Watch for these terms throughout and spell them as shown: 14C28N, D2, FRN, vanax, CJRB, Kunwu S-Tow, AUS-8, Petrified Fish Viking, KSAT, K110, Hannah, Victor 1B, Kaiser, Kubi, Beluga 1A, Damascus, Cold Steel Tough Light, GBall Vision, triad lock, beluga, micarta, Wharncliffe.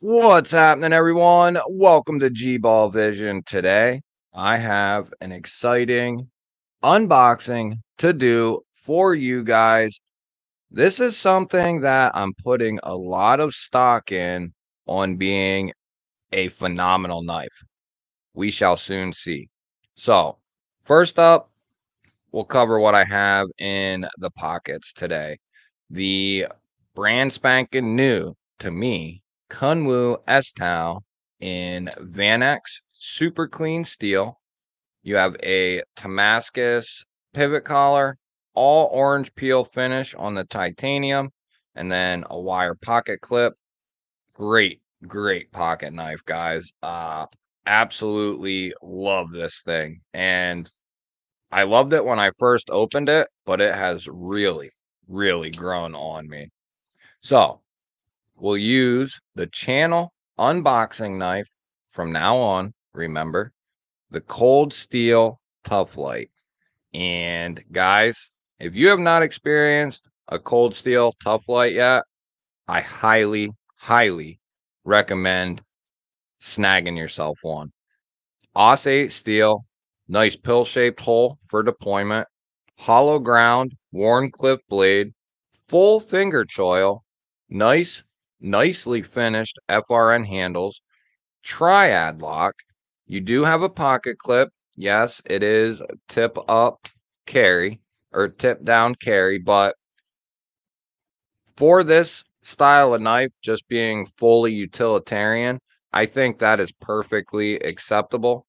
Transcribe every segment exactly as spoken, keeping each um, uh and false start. What's happening, everyone? Welcome to GBall Vision. Today, I have an exciting unboxing to do for you guys. This is something that I'm putting a lot of stock in on being a phenomenal knife. We shall soon see. So, first up, we'll cover what I have in the pockets today. The brand spanking new to me Kunwu S-Tow in vanax super clean steel. You have a Damascus pivot collar, all orange peel finish on the titanium, and then a wire pocket clip. Great, great pocket knife, guys. Uh, absolutely love this thing. And I loved it when I first opened it, but it has really, really grown on me. So we'll use the channel unboxing knife from now on. Remember, the Cold Steel Tough Light. And guys, if you have not experienced a Cold Steel Tough Light yet, I highly, highly recommend snagging yourself one. A U S eight steel, nice pill-shaped hole for deployment, hollow ground, Wharncliffe blade, full finger choil, nice, nicely finished F R N handles, triad lock. You do have a pocket clip. Yes, it is tip up carry or tip down carry, but for this style of knife, just being fully utilitarian, I think that is perfectly acceptable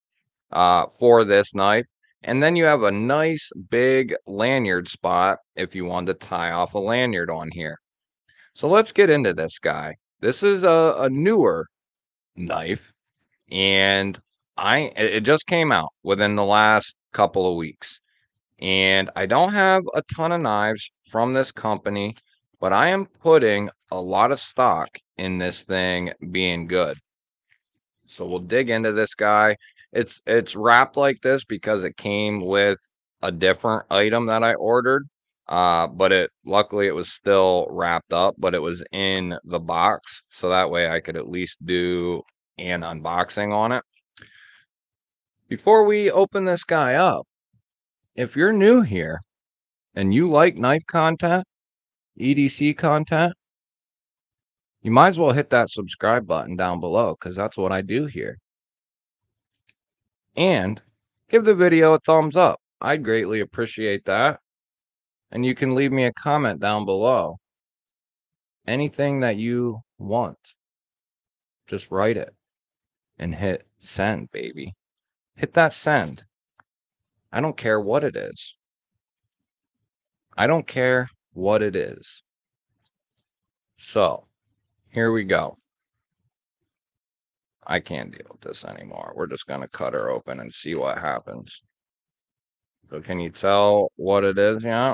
uh, for this knife. And then you have a nice big lanyard spot if you want to tie off a lanyard on here. So let's get into this guy. This is a, a newer knife, and I it just came out within the last couple of weeks. And I don't have a ton of knives from this company, but I am putting a lot of stock in this thing being good. So we'll dig into this guy. It's it's wrapped like this because it came with a different item that I ordered. Uh, but it luckily it was still wrapped up, but it was in the box. So that way I could at least do an unboxing on it. Before we open this guy up, if you're new here and you like knife content, E D C content, you might as well hit that subscribe button down below, because that's what I do here. And give the video a thumbs up. I'd greatly appreciate that. And you can leave me a comment down below. Anything that you want, just write it and hit send, baby. Hit that send. I don't care what it is. I don't care what it is. So, here we go. I can't deal with this anymore. We're just going to cut her open and see what happens. So, can you tell what it is? Yeah.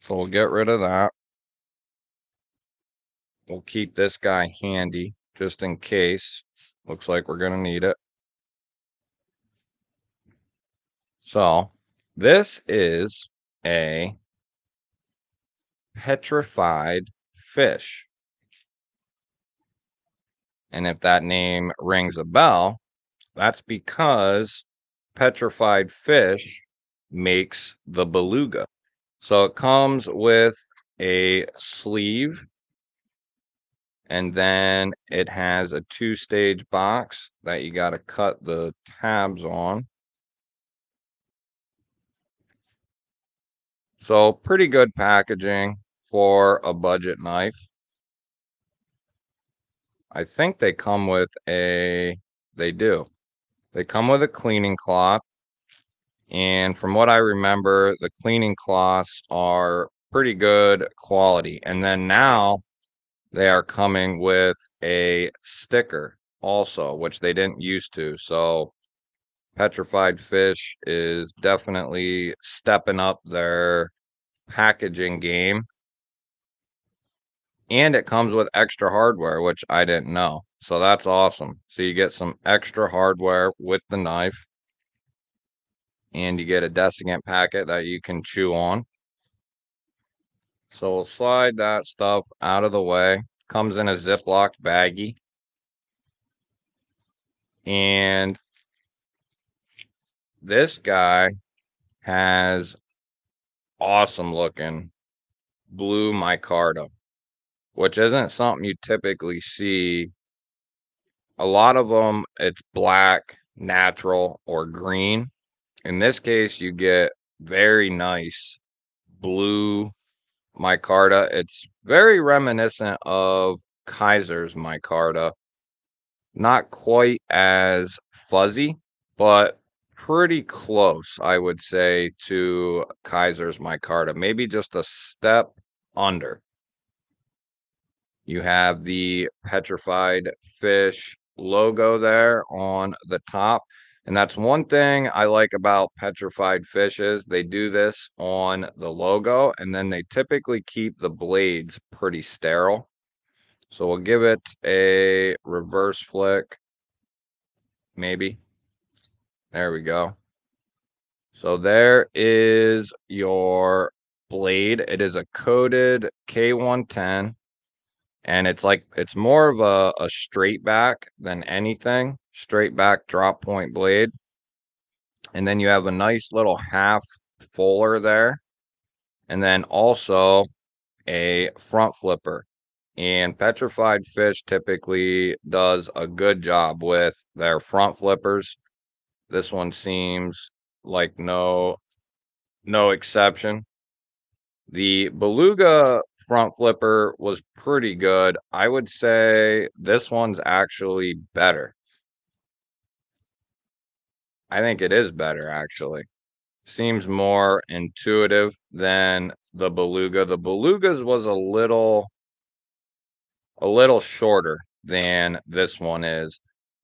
So we'll get rid of that. We'll keep this guy handy just in case. Looks like we're going to need it. So this is a petrified fish. And if that name rings a bell, that's because petrified fish makes the beluga. So it comes with a sleeve, and then it has a two-stage box that you got to cut the tabs on. So pretty good packaging for a budget knife. I think they come with a, they do. They come with a cleaning cloth. And from what I remember, the cleaning cloths are pretty good quality. And then now they are coming with a sticker also, which they didn't used to. So Petrified Fish is definitely stepping up their packaging game. And it comes with extra hardware, which I didn't know. So that's awesome. So you get some extra hardware with the knife. And you get a desiccant packet that you can chew on. So we'll slide that stuff out of the way. Comes in a Ziploc baggie. And this guy has awesome looking blue micarta, which isn't something you typically see. A lot of them, it's black, natural, or green. In this case, you get very nice blue micarta. It's very reminiscent of Kaiser's micarta. Not quite as fuzzy, but pretty close, I would say, to Kaiser's micarta. Maybe just a step under. You have the Petrified Fish logo there on the top. And that's one thing I like about petrified fishes. They do this on the logo, and then they typically keep the blades pretty sterile. So we'll give it a reverse flick, maybe. There we go. So there is your blade. It is a coated K one ten, and it's like it's more of a, a straight back than anything. Straight back drop point blade. And then you have a nice little half fuller there. And then also a front flipper. And Petrified Fish typically does a good job with their front flippers. This one seems like no, no exception. The Beluga front flipper was pretty good. I would say this one's actually better. I think it is better, actually. Seems more intuitive than the Beluga. The Beluga's was a little... a little shorter than this one is.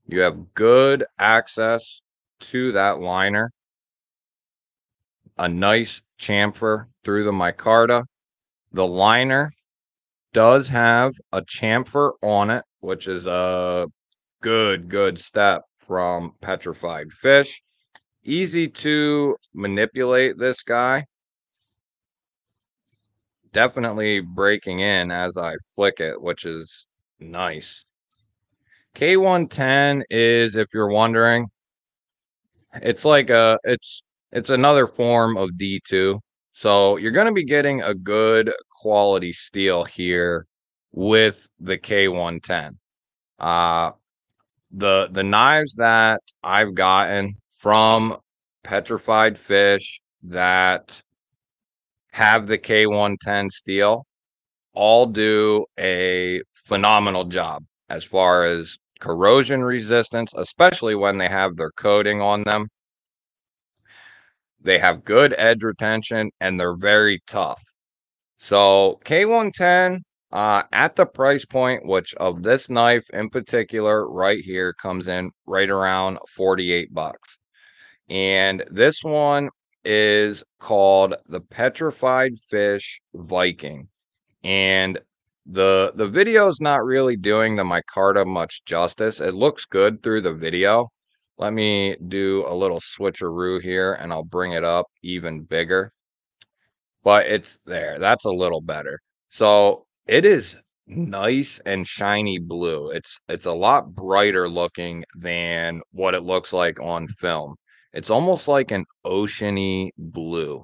You have good access to that liner. A nice chamfer through the micarta. The liner does have a chamfer on it, which is a good, good step from Petrified Fish. Easy to manipulate this guy. Definitely breaking in as I flick it, which is nice. K one ten is, if you're wondering, it's like a it's it's another form of D two. So you're going to be getting a good quality steel here with the K one ten. Uh the the knives that I've gotten from Petrified Fish that have the K one ten steel all do a phenomenal job as far as corrosion resistance, especially when they have their coating on them. They have good edge retention and they're very tough. So K one ten uh, at the price point, which of this knife in particular right here comes in right around forty-eight bucks. And this one is called the Petrified Fish Viking, and the the video is not really doing the micarta much justice. It looks good through the video. Let me do a little switcheroo here and I'll bring it up even bigger, but it's there. That's a little better. So it is nice and shiny blue. It's it's a lot brighter looking than what it looks like on film. It's almost like an oceany blue.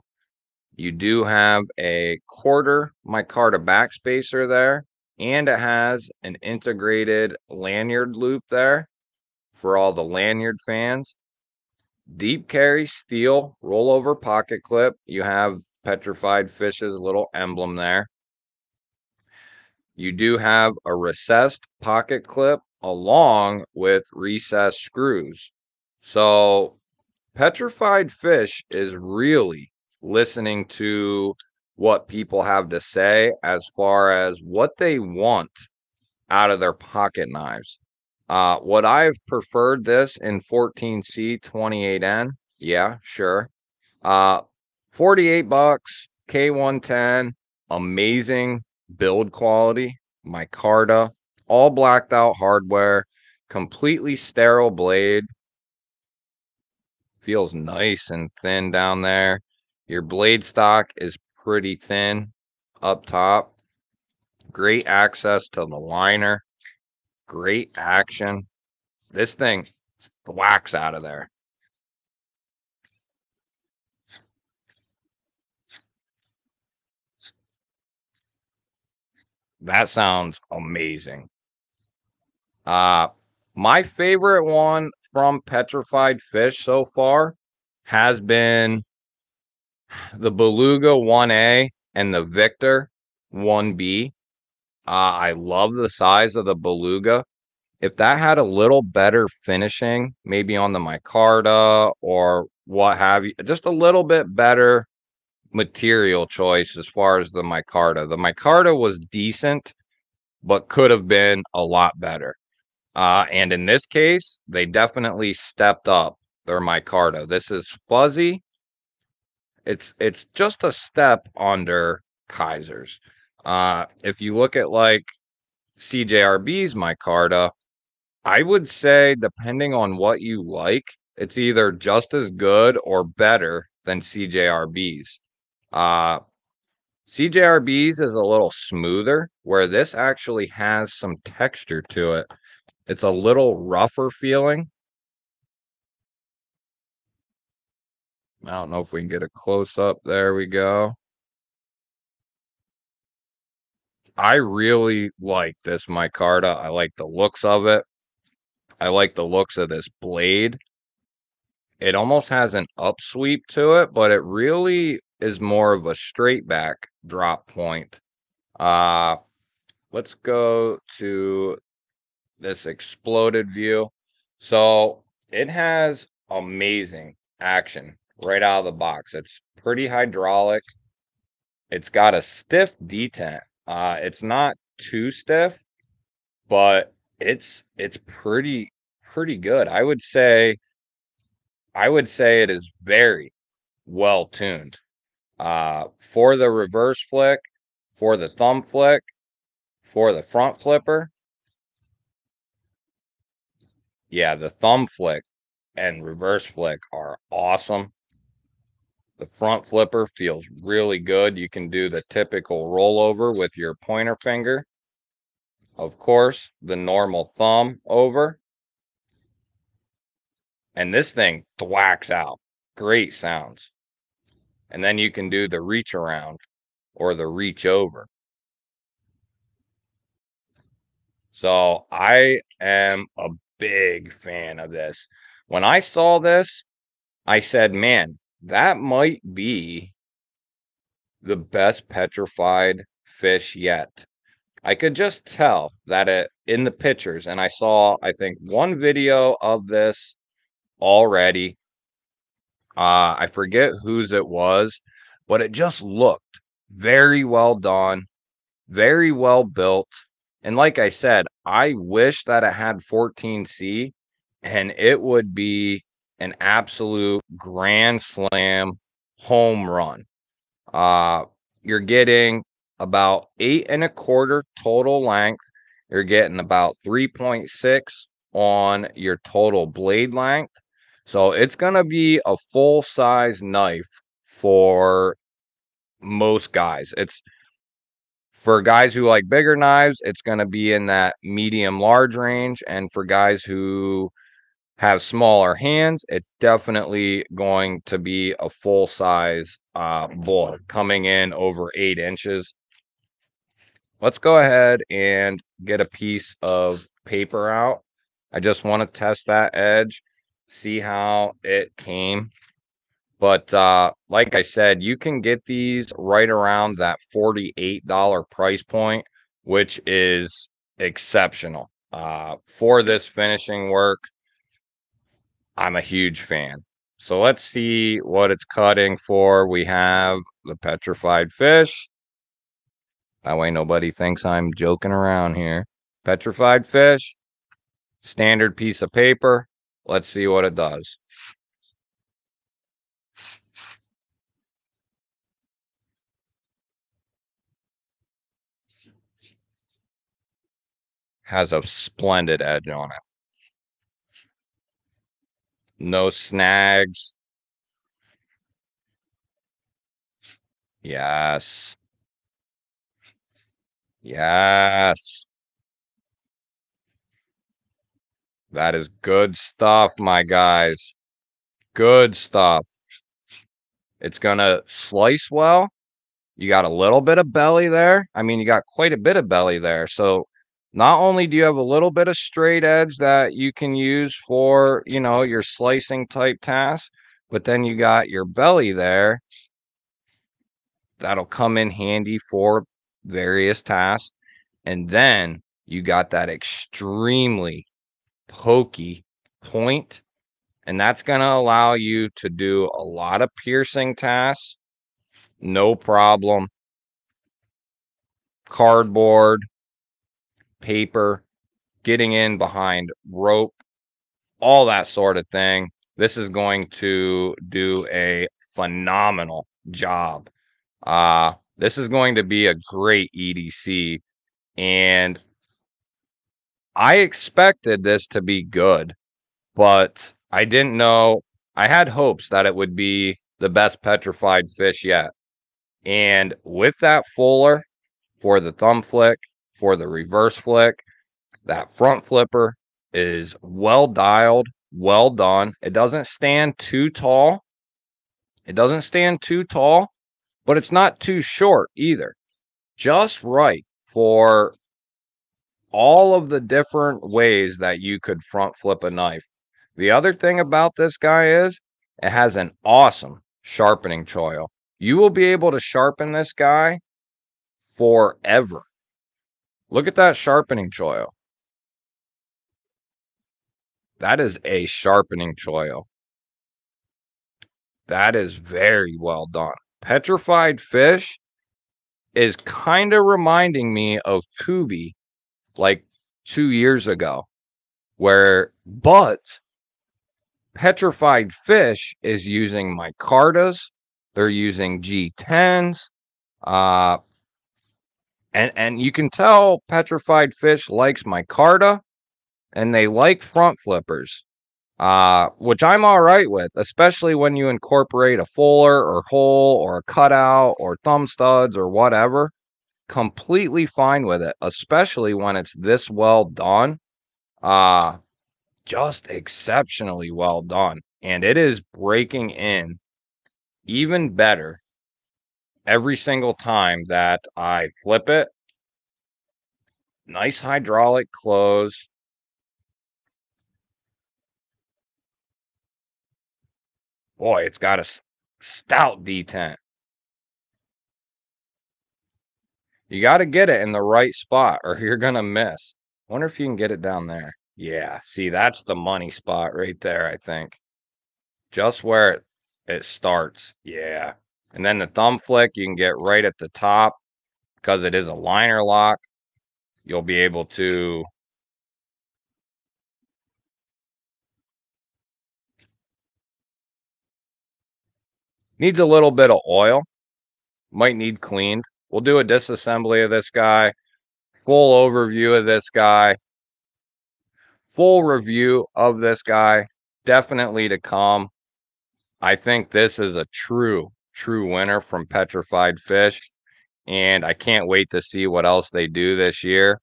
You do have a quarter micarta backspacer there, and it has an integrated lanyard loop there for all the lanyard fans. Deep carry steel rollover pocket clip. You have Petrified Fish's little emblem there. You do have a recessed pocket clip along with recessed screws. So Petrified Fish is really listening to what people have to say as far as what they want out of their pocket knives. Uh, would I have preferred this in fourteen C twenty-eight N? Yeah, sure. Uh, forty-eight bucks, K one ten, amazing build quality, micarta, all blacked out hardware, completely sterile blade. Feels nice and thin down there. Your blade stock is pretty thin up top. Great access to the liner. Great action. This thing whacks out of there. That sounds amazing. Uh, my favorite one from Petrified Fish so far has been the Beluga one A and the Victor one B. Uh, I love the size of the Beluga. If that had a little better finishing, maybe on the micarta or what have you, just a little bit better material choice as far as the micarta. The micarta was decent, but could have been a lot better. Uh, and in this case, they definitely stepped up their micarta. This is fuzzy. It's, it's just a step under Kaiser's. Uh, if you look at like C J R B's micarta, I would say, depending on what you like, it's either just as good or better than C J R B's. Uh, C J R B's is a little smoother, where this actually has some texture to it. It's a little rougher feeling. I don't know if we can get a close-up. There we go. I really like this micarta. I like the looks of it. I like the looks of this blade. It almost has an upsweep to it, but it really is more of a straight back drop point. Uh, let's go to this exploded view. So it has amazing action right out of the box. It's pretty hydraulic. It's got a stiff detent. Uh, it's not too stiff, but it's it's pretty pretty good. I would say I would say it is very well tuned uh, for the reverse flick, for the thumb flick, for the front flipper. Yeah, the thumb flick and reverse flick are awesome. The front flipper feels really good. You can do the typical rollover with your pointer finger. Of course, the normal thumb over. And this thing thwacks out. Great sounds. And then you can do the reach around or the reach over. So I am a big fan of this. When I saw this, I said, man, that might be the best petrified fish yet. I could just tell that it, in the pictures, and I saw, I think, one video of this already. Uh, I forget whose it was, but it just looked very well done, very well built. And like I said, I wish that it had fourteen C, and it would be an absolute grand slam home run. Uh, you're getting about eight and a quarter total length. You're getting about three point six on your total blade length. So it's going to be a full size knife for most guys. It's for guys who like bigger knives, it's going to be in that medium large range. And for guys who have smaller hands, it's definitely going to be a full size uh, bull coming in over eight inches. Let's go ahead and get a piece of paper out. I just want to test that edge, see how it came. But uh, like I said, you can get these right around that forty-eight dollar price point, which is exceptional uh, for this finishing work. I'm a huge fan. So let's see what it's cutting for. We have the petrified fish. That way nobody thinks I'm joking around here. Petrified fish. Standard piece of paper. Let's see what it does. Has a splendid edge on it. No snags. Yes. Yes. That is good stuff, my guys. Good stuff. It's going to slice well. You got a little bit of belly there. I mean, you got quite a bit of belly there. So not only do you have a little bit of straight edge that you can use for, you know, your slicing type tasks, but then you got your belly there. That'll come in handy for various tasks. And then you got that extremely pokey point, and that's going to allow you to do a lot of piercing tasks, no problem. Cardboard, paper, getting in behind rope, all that sort of thing. This is going to do a phenomenal job. Uh, this is going to be a great E D C, and I expected this to be good, but I didn't know. I had hopes that it would be the best petrified fish yet. And with that fuller for the thumb flick, for the reverse flick, that front flipper is well dialed, well done. It doesn't stand too tall. It doesn't stand too tall, but it's not too short either. Just right for all of the different ways that you could front flip a knife. The other thing about this guy is it has an awesome sharpening choil. You will be able to sharpen this guy forever. Look at that sharpening choil. That is a sharpening choil. That is very well done. Petrified Fish is kind of reminding me of Kubi, like two years ago, where, but Petrified Fish is using micartas, they're using G tens, uh, and, and you can tell Petrified Fish likes micarta, and they like front flippers, uh, which I'm all right with, especially when you incorporate a fuller or hole or a cutout or thumb studs or whatever. Completely fine with it, especially when it's this well done. Uh, just exceptionally well done. And it is breaking in even better every single time that I flip it. Nice hydraulic close. Boy, it's got a stout detent. You got to get it in the right spot or you're going to miss. I wonder if you can get it down there. Yeah, see, that's the money spot right there, I think. Just where it, it starts. Yeah. And then the thumb flick, you can get right at the top because it is a liner lock. You'll be able to... Needs a little bit of oil. Might need cleaned. We'll do a disassembly of this guy, full overview of this guy, full review of this guy, definitely to come. I think this is a true, true winner from Petrified Fish, and I can't wait to see what else they do this year.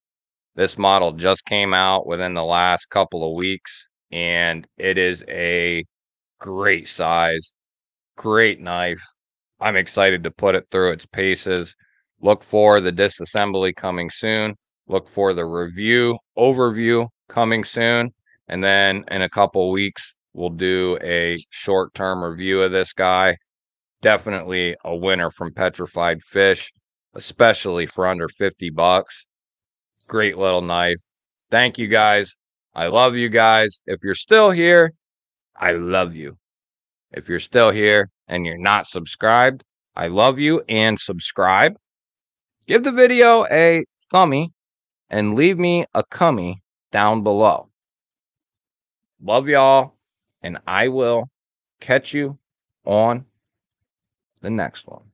This model just came out within the last couple of weeks, and it is a great size, great knife. I'm excited to put it through its paces. Look for the disassembly coming soon. Look for the review, overview coming soon. And then in a couple weeks, we'll do a short-term review of this guy. Definitely a winner from Petrified Fish, especially for under fifty bucks. Great little knife. Thank you guys. I love you guys. If you're still here, I love you. If you're still here and you're not subscribed, I love you, and subscribe. Give the video a thumbie and leave me a cummy down below. Love y'all, and I will catch you on the next one.